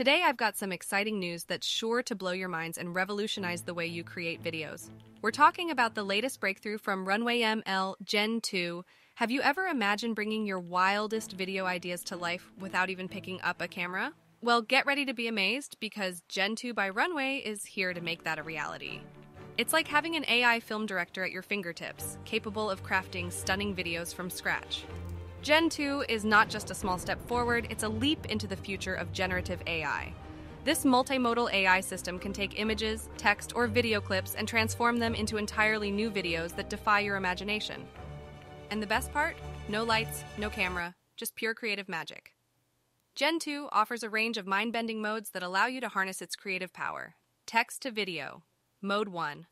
Today I've got some exciting news that's sure to blow your minds and revolutionize the way you create videos. We're talking about the latest breakthrough from Runway ML, Gen 2. Have you ever imagined bringing your wildest video ideas to life without even picking up a camera? Well, get ready to be amazed because Gen 2 by Runway is here to make that a reality. It's like having an AI film director at your fingertips, capable of crafting stunning videos from scratch. Gen 2 is not just a small step forward, it's a leap into the future of generative AI. This multimodal AI system can take images, text, or video clips and transform them into entirely new videos that defy your imagination. And the best part? No lights, no camera, just pure creative magic. Gen 2 offers a range of mind-bending modes that allow you to harness its creative power. Text to video. Mode 1.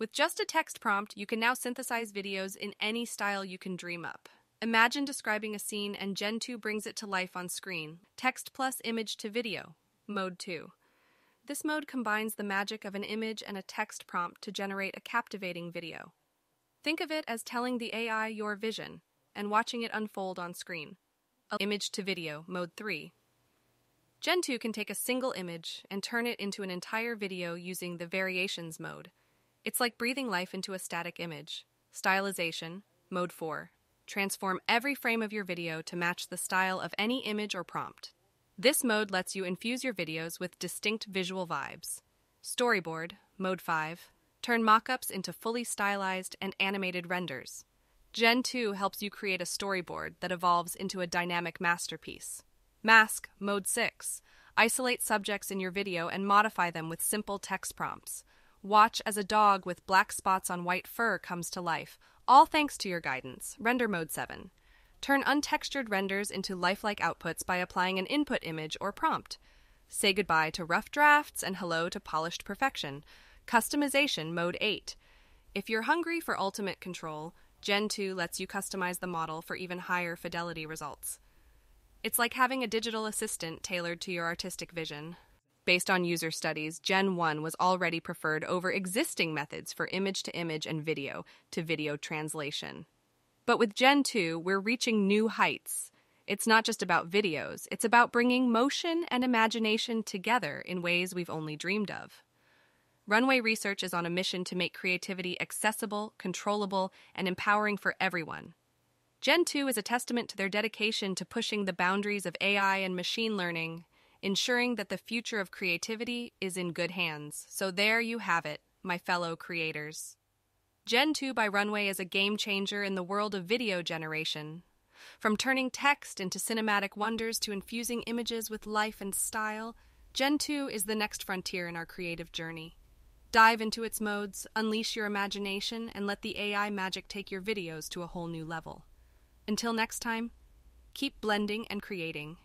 With just a text prompt, you can now synthesize videos in any style you can dream up. Imagine describing a scene and Gen 2 brings it to life on screen. Text plus image to video. Mode 2. This mode combines the magic of an image and a text prompt to generate a captivating video. Think of it as telling the AI your vision and watching it unfold on screen. Image to video, mode 3. Gen 2 can take a single image and turn it into an entire video using the variations mode. It's like breathing life into a static image. Stylization, mode 4. Transform every frame of your video to match the style of any image or prompt. This mode lets you infuse your videos with distinct visual vibes. Storyboard, mode 5. Turn mock-ups into fully stylized and animated renders. Gen 2 helps you create a storyboard that evolves into a dynamic masterpiece. Mask, mode 6. Isolate subjects in your video and modify them with simple text prompts. Watch as a dog with black spots on white fur comes to life, all thanks to your guidance. Render mode 7. Turn untextured renders into lifelike outputs by applying an input image or prompt. Say goodbye to rough drafts and hello to polished perfection. Customization mode 8. If you're hungry for ultimate control, Gen 2 lets you customize the model for even higher fidelity results. It's like having a digital assistant tailored to your artistic vision. Based on user studies, Gen 1 was already preferred over existing methods for image-to-image and video-to-video translation. But with Gen 2, we're reaching new heights. It's not just about videos, it's about bringing motion and imagination together in ways we've only dreamed of. Runway Research is on a mission to make creativity accessible, controllable, and empowering for everyone. Gen 2 is a testament to their dedication to pushing the boundaries of AI and machine learning, ensuring that the future of creativity is in good hands. So there you have it, my fellow creators. Gen 2 by Runway is a game changer in the world of video generation. From turning text into cinematic wonders to infusing images with life and style, Gen 2 is the next frontier in our creative journey. Dive into its modes, unleash your imagination, and let the AI magic take your videos to a whole new level. Until next time, keep blending and creating.